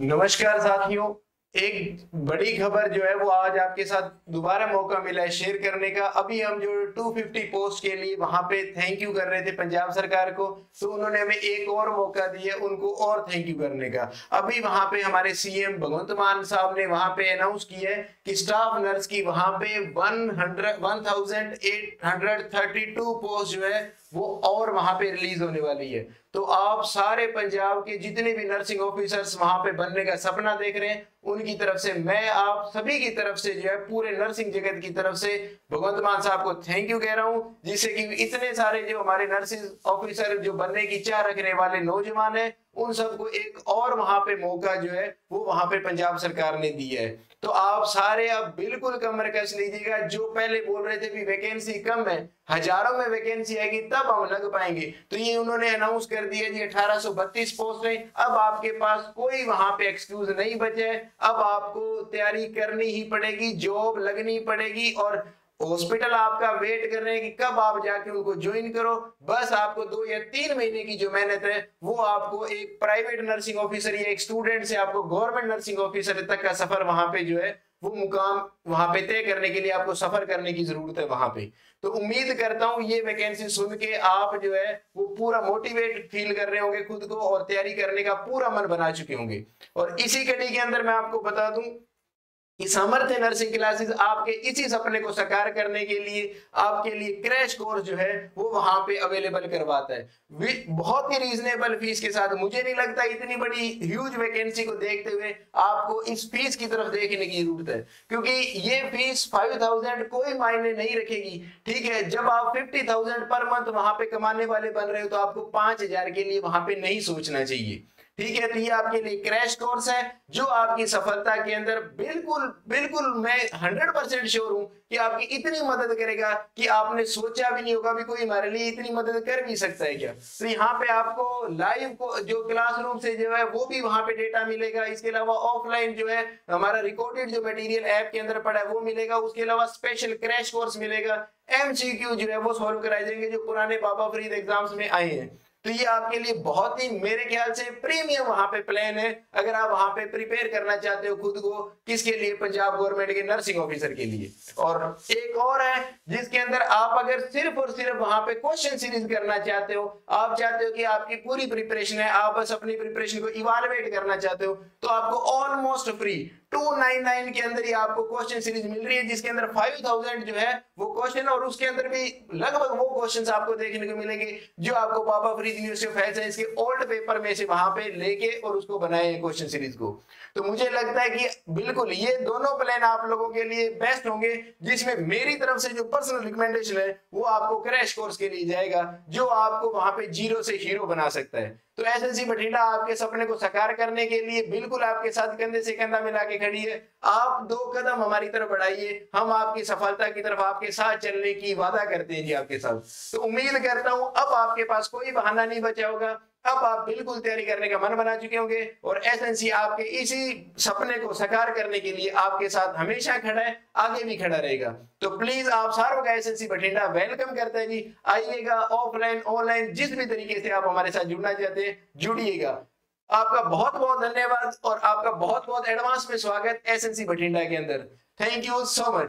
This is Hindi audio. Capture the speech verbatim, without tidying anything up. नमस्कार साथियों, एक बड़ी खबर जो है वो आज आपके साथ दोबारा मौका मिला है शेयर करने का। अभी हम जो दो सौ पचास पोस्ट के लिए वहां पे थैंक यू कर रहे थे पंजाब सरकार को, तो उन्होंने हमें एक और मौका दिया उनको और थैंक यू करने का। अभी वहां पे हमारे सीएम भगवंत मान साहब ने वहां पे अनाउंस किया है कि स्टाफ नर्स की वहां पे one thousand eight hundred thirty two post जो है वो और वहां पे रिलीज होने वाली है। तो आप सारे पंजाब के जितने भी नर्सिंग ऑफिसर्स वहां पे बनने का सपना देख रहे हैं, उनकी तरफ से मैं आप सभी की तरफ से जो है पूरे नर्सिंग जगत की तरफ से भगवंत मान साहब को थैंक यू कह रहा हूं, जिससे कि इतने सारे जो हमारे नर्सिंग ऑफिसर जो बनने की चाह रखने वाले नौजवान हैं उन सबको एक और वहां पे मौका जो है वो वहां पे पंजाब सरकार ने दिया है। तो आप सारे अब बिल्कुल कमर कस लीजिएगा। जो पहले बोल रहे थे भी वैकेंसी कम है, हजारों में वैकेंसी आएगी तब हम लग पाएंगे, तो ये उन्होंने अनाउंस कर दिया जी अठारह सौ बत्तीस पोस्ट है। अब आपके पास कोई वहां पे एक्सक्यूज नहीं बचे, अब आपको तैयारी करनी ही पड़ेगी, जॉब लगनी पड़ेगी और हॉस्पिटल आपका वेट कर रहे हैं कि कब आप जाके उनको ज्वाइन करो। बस आपको दो या तीन महीने की जो मेहनत है वो आपको एक प्राइवेट नर्सिंग ऑफिसर या एक स्टूडेंट से आपको गवर्नमेंट नर्सिंग ऑफिसर तक का सफर वहां पे जो है वो मुकाम वहां पे तय करने के लिए आपको सफर करने की जरूरत है वहां पे। तो उम्मीद करता हूं ये वैकेंसी सुन के आप जो है वो पूरा मोटिवेट फील कर रहे होंगे खुद को और तैयारी करने का पूरा मन बना चुके होंगे। और इसी कड़ी के अंदर मैं आपको बता दूं समर्थ्य नर्सिंग क्लासेस आपके इसी सपने को साकार करने के लिए आपके लिए क्रैश कोर्स जो है वो वहां पे अवेलेबल करवाता है बहुत ही रीजनेबल फीस के साथ। मुझे नहीं लगता इतनी बड़ी ह्यूज वैकेंसी को देखते हुए आपको इस फीस की तरफ देखने की जरूरत है, क्योंकि ये फीस फाइव थाउजेंड कोई मायने नहीं रखेगी। ठीक है, जब आप फिफ्टी थाउजेंड पर मंथ वहां पे कमाने वाले बन रहे हो तो आपको पांच हजार के लिए वहां पे नहीं सोचना चाहिए। ठीक है, तो ये आपके लिए क्रैश कोर्स है जो आपकी सफलता के अंदर बिल्कुल बिल्कुल मैं हंड्रेड परसेंट श्योर हूं कि आपकी इतनी मदद करेगा कि आपने सोचा भी नहीं होगा भी कोई हमारे लिए इतनी मदद कर भी सकता है क्या। तो यहाँ पे आपको लाइव को जो क्लासरूम से जो है वो भी वहां पे डेटा मिलेगा। इसके अलावा ऑफलाइन जो है हमारा रिकॉर्डेड जो मटेरियल ऐप के अंदर पड़ा है वो मिलेगा। उसके अलावा स्पेशल क्रैश कोर्स मिलेगा, एमसीक्यू जो है वो सॉल्व कराए जाएंगे जो पुराने बाबा फरीद एग्जाम्स में आए हैं। तो ये आपके लिए बहुत ही मेरे ख्याल से प्रीमियम वहां पे प्लान है अगर आप वहां पे प्रिपेयर करना चाहते हो खुद को किसके लिए, पंजाब गवर्नमेंट के नर्सिंग ऑफिसर के लिए। और एक और है जिसके अंदर आप अगर सिर्फ और सिर्फ वहां पे क्वेश्चन सीरीज करना चाहते हो, आप चाहते हो कि आपकी पूरी प्रिपरेशन है, आप बस अपनी प्रिपरेशन को इवालुएट करना चाहते हो, तो आपको ऑलमोस्ट फ्री दो सौ निन्यानवे के अंदर ही आपको क्वेश्चन सीरीज मिल रही है जिसके अंदर पाँच हज़ार जो है वो क्वेश्चन और उसके अंदर भी लगभग वो क्वेश्चंस आपको देखने को मिलेंगे जो आपको बाबा फरीद यूनिवर्सिटी के ओल्ड पेपर में से वहां पे लेके और उसको बनाए हैं क्वेश्चन सीरीज को। तो मुझे लगता है कि बिल्कुल ये दोनों प्लान आप लोगों के लिए बेस्ट होंगे, जिसमें मेरी तरफ से जो पर्सनल रिकमेंडेशन है वो आपको क्रैश कोर्स के लिए जाएगा जो आपको वहां पे जीरो से हीरो बना सकता है। तो एसएनसी बठिंडा आपके सपने को साकार करने के लिए बिल्कुल आपके साथ कंधे से कंधा मिला के खड़ी है। आप दो कदम हमारी तरफ बढ़ाइए, हम आपकी सफलता की तरफ आपके साथ चलने की वादा करते हैं जी आपके साथ। तो उम्मीद करता हूं अब आपके पास कोई बहाना नहीं बचा होगा, अब आप बिल्कुल तैयारी करने का मन बना चुके होंगे और एसएनसी आपके इसी सपने को साकार करने के लिए आपके साथ हमेशा खड़ा है, आगे भी खड़ा रहेगा। तो प्लीज आप सारों का एसएनसी बठिंडा वेलकम करता है जी। आइएगा, ऑफलाइन ऑनलाइन जिस भी तरीके से आप हमारे साथ जुड़ना चाहते हैं जुड़िएगा। आपका बहुत बहुत धन्यवाद और आपका बहुत बहुत एडवांस में स्वागत एसएनसी बठिंडा के अंदर। Thank you so much.